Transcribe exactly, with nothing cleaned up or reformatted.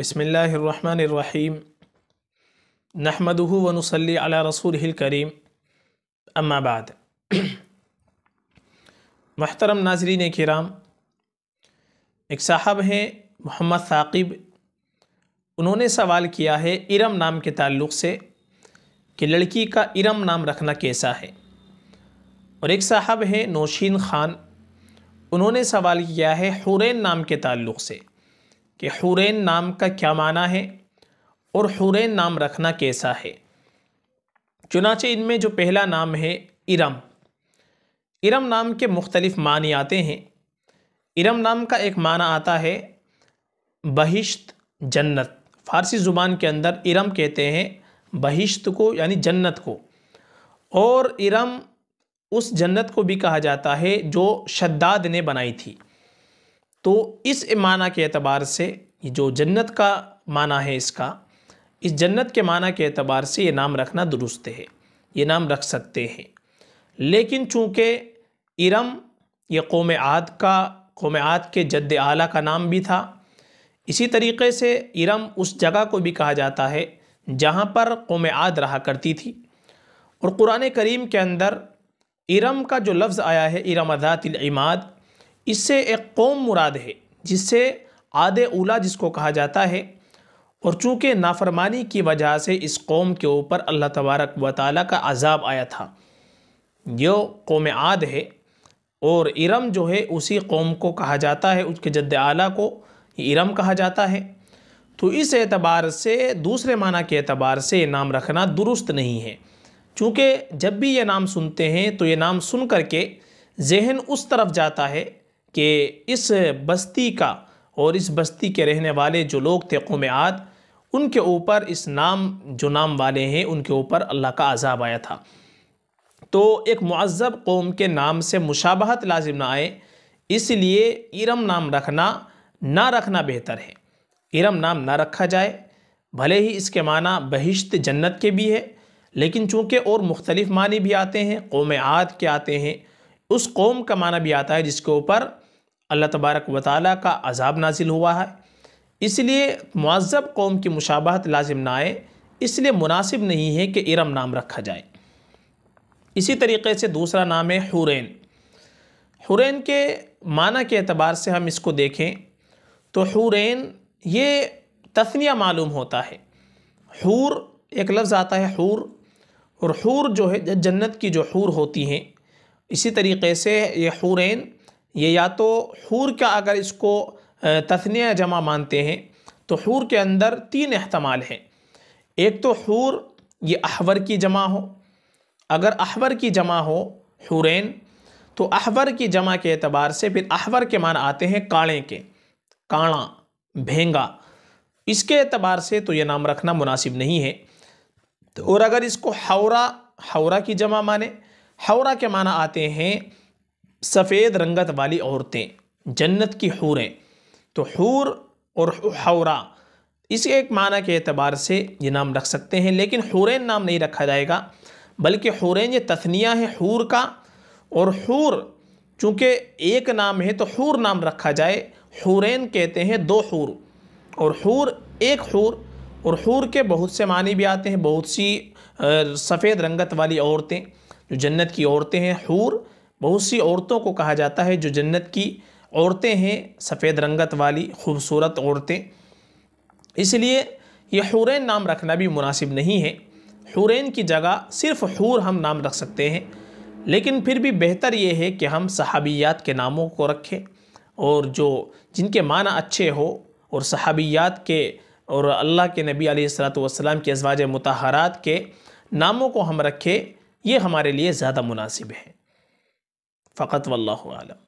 बिस्मिल्लाहिर्रहमानिर्रहीम नहमदुहु व नुसल्ली अला रसूलिहिल करीम अम्मा बाद। महतरम नाज़रीन किराम, एक साहब हैं मोहम्मद साक़िब, उन्होंने सवाल किया है इरम नाम के ताल्लुक़ से कि लड़की का इरम नाम रखना कैसा है। और एक साहब हैं नौशीन खान, उन्होंने सवाल किया है हुरैन नाम के ताल्लुक़ से कि हुरैन नाम का क्या माना है और हुरैन नाम रखना कैसा है। चुनाचे इनमें जो पहला नाम है इरम, इरम नाम के मुख्तलिफ़ मानी आते हैं। इरम नाम का एक माना आता है बहिश्त, जन्नत। फ़ारसी ज़ुबान के अंदर इरम कहते हैं बहिश्त को, यानी जन्नत को। और इरम उस जन्नत को भी कहा जाता है जो शद्दाद ने बनाई थी। तो इस माना के एतबार से, जो जन्नत का माना है, इसका इस जन्नत के माना के एतबार से ये नाम रखना दुरुस्त है, ये नाम रख सकते हैं। लेकिन चूँकि इरम ये कौम आद का, कौम आद के जद्द आला का नाम भी था, इसी तरीके से इरम उस जगह को भी कहा जाता है जहाँ पर कौम आद रहा करती थी। और कुरान करीम के अंदर इरम का जो लफ्ज़ आया है इरम ज़ातिल इमाद, इससे एक कौम मुराद है जिससे आद उला जिसको कहा जाता है। और चूँकि नाफरमानी की वजह से इस कौम के ऊपर अल्लाह तबारक व तआला का अज़ाब आया था, जो कौम आद है। और इरम जो है उसी कौम को कहा जाता है, उसके जद्द आला को इरम कहा जाता है। तो इस एतबार से, दूसरे माना के एतबार से ये नाम रखना दुरुस्त नहीं है। चूँकि जब भी ये नाम सुनते हैं तो ये नाम सुन करके जहन उस तरफ जाता है कि इस बस्ती का और इस बस्ती के रहने वाले जो लोग थे कौम आद, उनके ऊपर इस नाम, जो नाम वाले हैं, उनके ऊपर अल्लाह का अज़ाब आया था। तो एक मुअज़्ज़ब कौम के नाम से मुशाबहत लाजिम ना आए, इसलिए इरम नाम रखना ना रखना बेहतर है। इरम नाम ना रखा जाए, भले ही इसके माना बहिश्त, जन्नत के भी है, लेकिन चूँकि और मुख्तलिफ़ मानी भी आते हैं, कौम आद के आते हैं, उस कौम का माना भी आता है जिसके ऊपर अल्लाह तबारक व तआला का अज़ाब नाजिल हुआ है। इसलिए मुअज़्ज़ब कौम की मुशाबहत लाजिम ना आए, इसलिए मुनासिब नहीं है कि इरम नाम रखा जाए। इसी तरीके से दूसरा नाम है हुरैन। हुरैन के माना के एतबार से हम इसको देखें तो हुरैन ये तस्निया मालूम होता है। हूर एक लफ्ज़ आता है हूर, और हूर जो है जन्नत की जो हूर होती हैं, इसी तरीके से ये हुरैन, ये या तो हूर का अगर इसको तस्निया जमा मानते हैं तो हूर के अंदर तीन एहतमाल हैं। एक तो हूर ये अहवर की जमा हो, अगर अहवर की जमा हो हुरैन, तो अहवर की जमा के एतबार से फिर अहवर के मान आते हैं काड़े के, काणा, भेंगा। इसके एतबार से तो ये नाम रखना मुनासिब नहीं है। और अगर इसको हौरा, हौरा की जमा माने, हौरा के माना आते हैं सफ़ेद रंगत वाली औरतें, जन्नत की हूरें। तो हूर और हौरा, इस एक माना के एतबार से ये नाम रख सकते हैं, लेकिन हुरैन नाम नहीं रखा जाएगा। बल्कि हुरैन ये तस्निया है हूर का, और हूर चूँकि एक नाम है तो हूर नाम रखा जाए। हुरैन कहते हैं दो हूर, और हूर एक हूर, और हूर के बहुत से मानी भी आते हैं, बहुत सी सफ़ेद रंगत वाली औरतें, जो जन्नत की औरतें हैं। हूर बहुत सी औरतों को कहा जाता है जो जन्नत की औरतें हैं, सफ़ेद रंगत वाली खूबसूरत औरतें। इसलिए यह हुरैन नाम रखना भी मुनासिब नहीं है। हुरैन की जगह सिर्फ़ हूर हम नाम रख सकते हैं, लेकिन फिर भी बेहतर ये है कि हम सहाबियात के नामों को रखें, और जो जिनके माना अच्छे हो। और सहाबियात के और अल्लाह के नबी अलैहिस्सलातु वस्सलाम के अज़वाज मुतहरात के नामों को हम रखें, ये हमारे लिए ज़्यादा मुनासिब है। फ़कत वल्लाहु आलम।